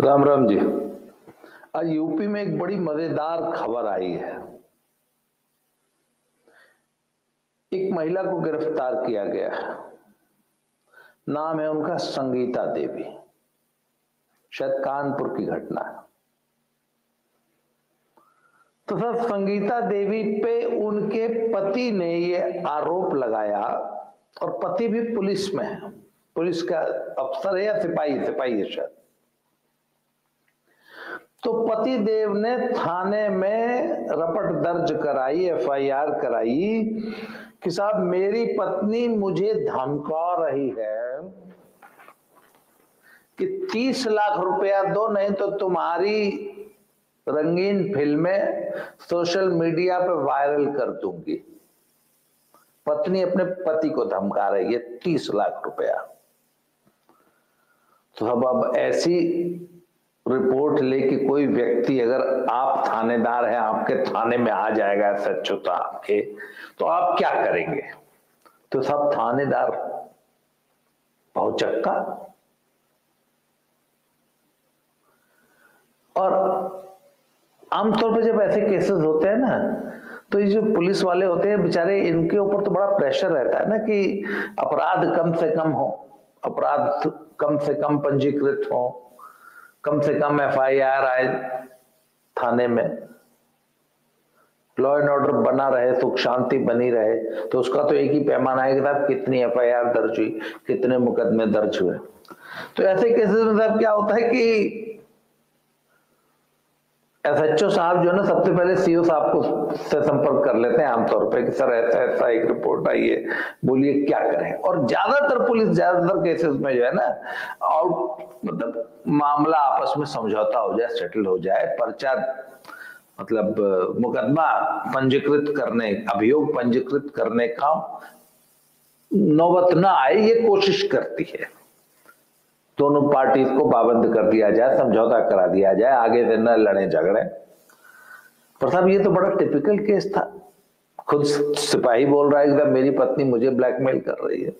राम राम जी। आज यूपी में एक बड़ी मजेदार खबर आई है। एक महिला को गिरफ्तार किया गया है। नाम है उनका संगीता देवी, शायद कानपुर की घटना है। तो सर, संगीता देवी पे उनके पति ने ये आरोप लगाया, और पति भी पुलिस में है, पुलिस का अफसर है या सिपाही है शायद। तो पति देव ने थाने में रपट दर्ज कराई, एफआईआर कराई कि साहब मेरी पत्नी मुझे धमका रही है कि 30 लाख रुपया दो, नहीं तो तुम्हारी रंगीन फिल्में सोशल मीडिया पर वायरल कर दूंगी। पत्नी अपने पति को धमका रही है 30 लाख रुपया। तो अब ऐसी रिपोर्ट लेके कोई व्यक्ति, अगर आप थानेदार हैं, आपके थाने में आ जाएगा सच्चोता आपके, तो आप क्या करेंगे? तो सब थानेदार पहुंचक्का। और आमतौर पर जब ऐसे केसेस होते हैं ना, तो ये जो पुलिस वाले होते हैं बेचारे, इनके ऊपर तो बड़ा प्रेशर रहता है ना कि अपराध कम से कम हो, अपराध कम से कम पंजीकृत हो, कम से कम एफआईआर आए थाने में, लॉ एंड ऑर्डर बना रहे, सुख शांति बनी रहे। तो उसका तो एक ही पैमाना है कि साहब कितनी एफआईआर दर्ज हुई, कितने मुकदमे दर्ज हुए। तो ऐसे केसेस में साहब क्या होता है कि एसएचओ साहब जो है ना, सबसे पहले सीओ साहब को से संपर्क कर लेते हैं आमतौर पे कि सर ऐसा ऐसा एक रिपोर्ट आई है, बोलिए क्या करें। और ज्यादातर पुलिस, ज्यादातर केसेस में जो है ना, आउट मतलब मामला आपस में समझौता हो जाए, सेटल हो जाए, पर्चा मतलब मुकदमा पंजीकृत करने, अभियोग पंजीकृत करने का नौबत ना आए, ये कोशिश करती है। दोनों पार्टी को पाबंद कर दिया जाए, समझौता करा दिया जाए, आगे से न लड़े झगड़े। पर साहब ये तो बड़ा टिपिकल केस था। खुद सिपाही बोल रहा है कि मेरी पत्नी मुझे ब्लैकमेल कर रही है।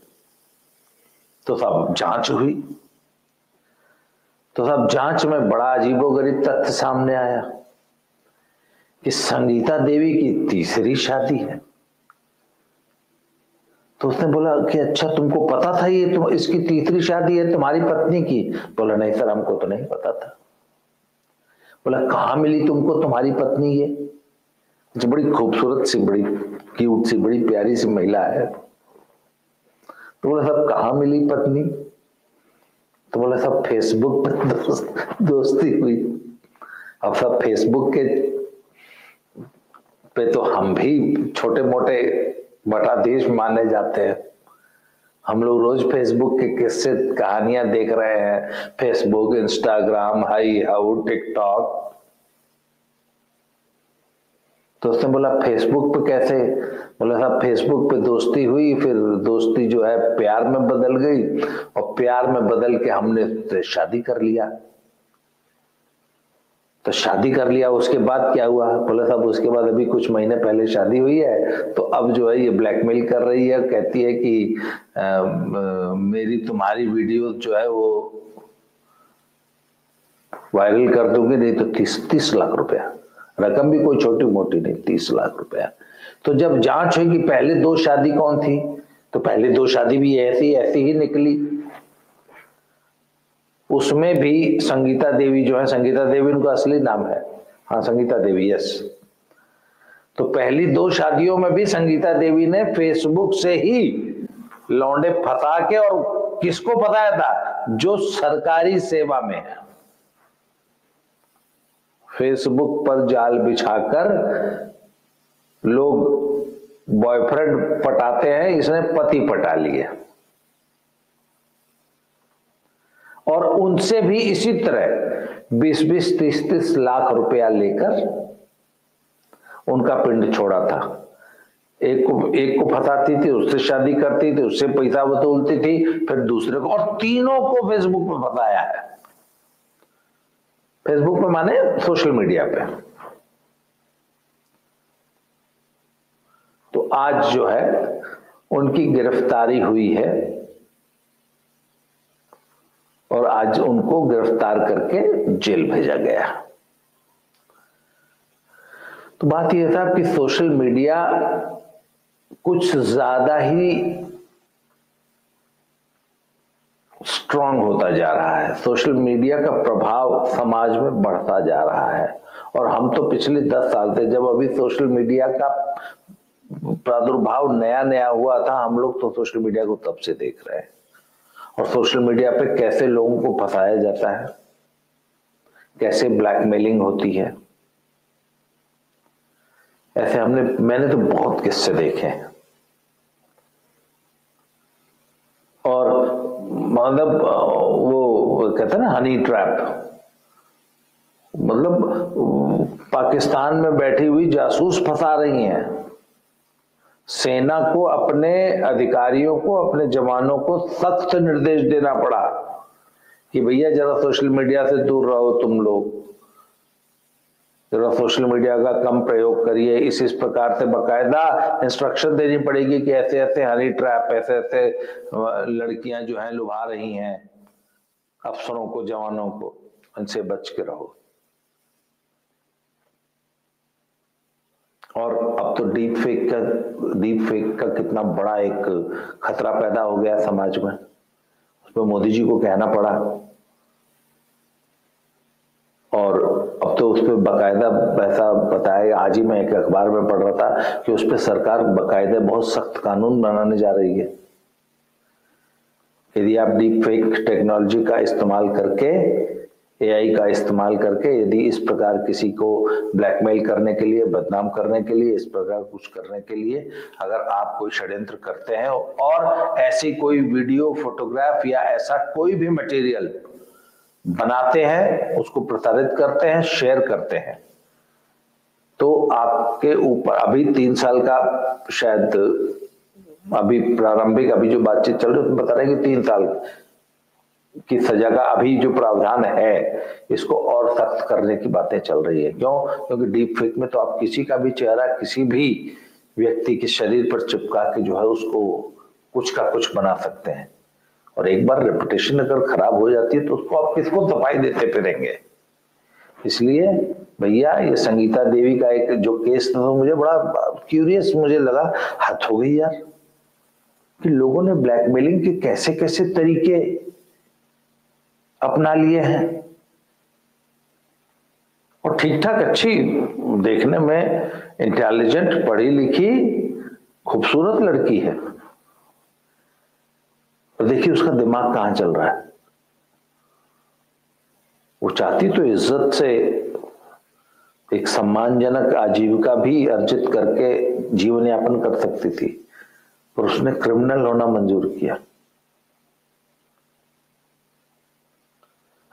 तो साहब जांच हुई, तो साहब जांच में बड़ा अजीबोगरीब तथ्य सामने आया कि संगीता देवी की 3री शादी है। तो उसने बोला कि अच्छा तुमको पता था ये इसकी 3री शादी है तुम्हारी पत्नी की? बोला नहीं सर, हमको तो नहीं पता था। बोला कहाँ मिली तुमको तुम्हारी पत्नी? ये जो बड़ी खूबसूरत सी, बड़ी क्यूट सी, बड़ी प्यारी सी महिला है। तो बोला साहब कहाँ मिली पत्नी? तो बोला साहब फेसबुक पर दोस्ती हुई। अब साहब फेसबुक के पे तो हम भी छोटे मोटे बटाधीश माने जाते हैं। हम लोग रोज फेसबुक के किस्से कहानियां देख रहे हैं, फेसबुक, इंस्टाग्राम, हाई हाउ, टिकटॉक। तो उसने बोला फेसबुक पे कैसे? बोला साहब फेसबुक पे दोस्ती हुई, फिर दोस्ती जो है प्यार में बदल गई, और प्यार में बदल के हमने उससे शादी कर लिया। तो शादी कर लिया, उसके बाद क्या हुआ? बोला साहब उसके बाद अभी कुछ महीने पहले शादी हुई है, तो अब जो है ये ब्लैकमेल कर रही है, कहती है कि मेरी तुम्हारी वीडियो जो है वो वायरल कर दूंगी, नहीं तो 30 लाख रुपया, रकम भी कोई छोटी मोटी नहीं, 30 लाख रुपया। तो जब जांच हुई कि पहले 2 शादी कौन थी, तो पहले 2 शादी भी ऐसी ही निकली। उसमें भी संगीता देवी जो है, संगीता देवी उनका असली नाम है, हाँ संगीता देवी, यस। तो पहली 2 शादियों में भी संगीता देवी ने फेसबुक से ही लौंडे फंसा के, और किसको फंसाया था? जो सरकारी सेवा में है। फेसबुक पर जाल बिछाकर लोग बॉयफ्रेंड पटाते हैं, इसने पति पटा लिए। और उनसे भी इसी तरह 20-20, 30-30 लाख रुपया लेकर उनका पिंड छोड़ा था। एक को फंसाती थी, उससे शादी करती थी, उससे पैसा वसूलती थी, फिर दूसरे को, और तीनों को फेसबुक पर फंसाया है। फेसबुक पे माने सोशल मीडिया पे। तो आज जो है उनकी गिरफ्तारी हुई है। और आज उनको गिरफ्तार करके जेल भेजा गया। तो बात यह था कि सोशल मीडिया कुछ ज्यादा ही स्ट्रांग होता जा रहा है, सोशल मीडिया का प्रभाव समाज में बढ़ता जा रहा है। और हम तो पिछले 10 साल से, जब अभी सोशल मीडिया का प्रादुर्भाव नया नया हुआ था, हम लोग तो सोशल मीडिया को तब से देख रहे हैं। और सोशल मीडिया पे कैसे लोगों को फंसाया जाता है, कैसे ब्लैकमेलिंग होती है, ऐसे मैंने तो बहुत किस्से देखे हैं। और मतलब वो कहते हैं ना हनी ट्रैप, मतलब पाकिस्तान में बैठी हुई जासूस फंसा रही हैं, सेना को, अपने अधिकारियों को, अपने जवानों को सख्त निर्देश देना पड़ा कि भैया जरा सोशल मीडिया से दूर रहो, तुम लोग जरा सोशल मीडिया का कम प्रयोग करिए। इस प्रकार से बकायदा इंस्ट्रक्शन देनी पड़ेगी कि ऐसे ऐसे हनी ट्रैप, ऐसे ऐसे लड़कियां जो हैं लुभा रही हैं अफसरों को, जवानों को, उनसे बच के रहो। और अब तो डीप फेक का कितना बड़ा एक खतरा पैदा हो गया समाज में, उसमें मोदी जी को कहना पड़ा। और अब तो उस पर बाकायदा पैसा बताया, आज ही मैं एक अखबार में पढ़ रहा था कि उस पर सरकार बाकायदा बहुत सख्त कानून बनाने जा रही है। यदि आप डीप फेक टेक्नोलॉजी का इस्तेमाल करके, एआई का इस्तेमाल करके, यदि इस प्रकार किसी को ब्लैकमेल करने के लिए, बदनाम करने के लिए, इस प्रकार कुछ करने के लिए अगर आप कोई षड्यंत्र करते हैं और ऐसी कोई वीडियो, फोटोग्राफ या ऐसा कोई भी मटेरियल बनाते हैं, उसको प्रसारित करते हैं, शेयर करते हैं, तो आपके ऊपर अभी 3 साल का, शायद अभी प्रारंभिक, अभी जो बातचीत चल रही है उसमें बता रहे हैं कि 3 साल की सजा का अभी जो प्रावधान है, इसको और सख्त करने की बातें चल रही है। क्यों? क्योंकि डीप फेक में तो आप किसी का भी चेहरा, किसी भी व्यक्ति के शरीर पर चिपका के जो है उसको कुछ का कुछ बना सकते हैं। और एक बार रेपुटेशन अगर खराब हो जाती है तो उसको आप किसको सफाई देते फिरेंगे। इसलिए भैया ये संगीता देवी का एक जो केस था, मुझे बड़ा क्यूरियस मुझे लगा, हद हो गई यार कि लोगों ने ब्लैकमेलिंग के कैसे कैसे तरीके अपना लिए हैं। और ठीक ठाक अच्छी, देखने में इंटेलिजेंट, पढ़ी लिखी, खूबसूरत लड़की है, और देखिए उसका दिमाग कहां चल रहा है। वो चाहती तो इज्जत से एक सम्मानजनक आजीविका भी अर्जित करके जीवन यापन कर सकती थी, पर उसने क्रिमिनल होना मंजूर किया।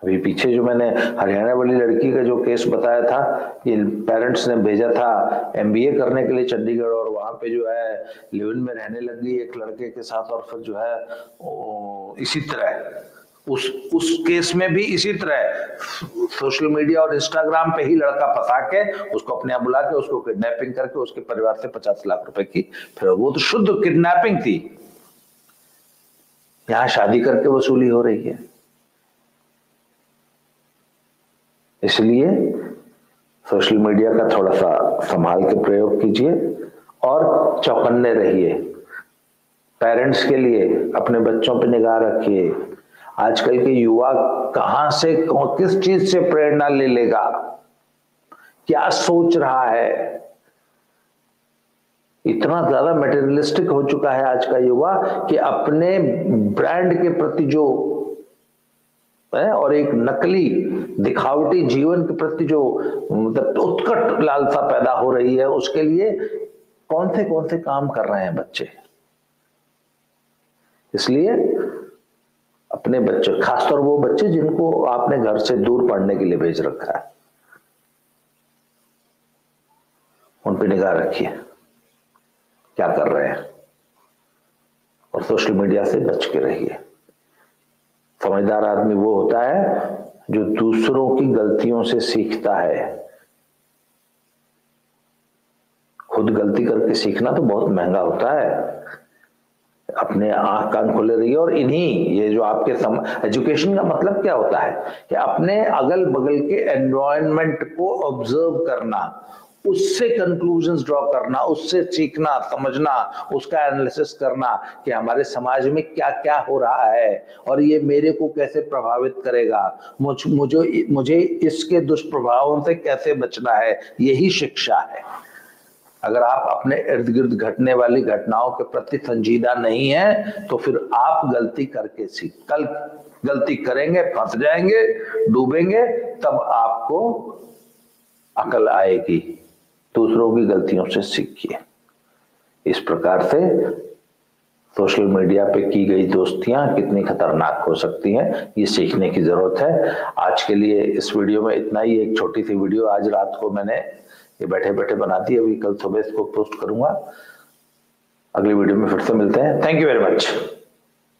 अभी पीछे जो मैंने हरियाणा वाली लड़की का जो केस बताया था, ये पेरेंट्स ने भेजा था एमबीए करने के लिए चंडीगढ़, और वहां पे जो है लिव इन में रहने लग गई एक लड़के के साथ। और फिर जो है इसी तरह उस केस में भी इसी तरह सोशल मीडिया और इंस्टाग्राम पे ही लड़का फंसा के उसको अपने आप बुला के उसको किडनैपिंग करके उसके परिवार से 50 लाख रुपए की, फिर वो तो शुद्ध किडनैपिंग थी, यहाँ शादी करके वसूली हो रही है। इसलिए सोशल मीडिया का थोड़ा सा संभाल के प्रयोग कीजिए और चौकन्ने रहिए। पेरेंट्स के लिए अपने बच्चों पर निगाह रखिए। आजकल के युवा कहां से, किस चीज से प्रेरणा ले लेगा, क्या सोच रहा है। इतना ज्यादा मटेरियलिस्टिक हो चुका है आज का युवा कि अपने ब्रांड के प्रति जो है और एक नकली दिखावटी जीवन के प्रति जो मतलब उत्कट लालसा पैदा हो रही है, उसके लिए कौन से काम कर रहे हैं बच्चे। इसलिए अपने बच्चे, खासतौर वो बच्चे जिनको आपने घर से दूर पढ़ने के लिए भेज रखा है, उन पर निगाह रखिए क्या कर रहे हैं, और सोशल मीडिया से बच के रहिए। समझदार आदमी वो होता है जो दूसरों की गलतियों से सीखता है। खुद गलती करके सीखना तो बहुत महंगा होता है। अपने आंख कान खुले रहिए। और इन्हीं ये जो आपके एजुकेशन का मतलब क्या होता है कि अपने अगल बगल के एनवायरनमेंट को ऑब्जर्व करना, उससे कंक्लूजन्स ड्रॉ करना, उससे सीखना, समझना, उसका एनालिसिस करना कि हमारे समाज में क्या क्या हो रहा है और ये मेरे को कैसे प्रभावित करेगा, मुझे इसके दुष्प्रभावों से कैसे बचना है, यही शिक्षा है। अगर आप अपने इर्द गिर्द घटने वाली घटनाओं के प्रति संजीदा नहीं है तो फिर आप गलती करके कल गलती करेंगे, फंस जाएंगे, डूबेंगे, तब आपको अकल आएगी। दूसरों की गलतियों से सीखिए। इस प्रकार से सोशल मीडिया पे की गई दोस्तियां कितनी खतरनाक हो सकती हैं, ये सीखने की जरूरत है। आज के लिए इस वीडियो में इतना ही। एक छोटी सी वीडियो आज रात को मैंने ये बैठे बैठे बना दी, अभी कल सुबह इसको पोस्ट करूंगा। अगली वीडियो में फिर से मिलते हैं। Thank you very much.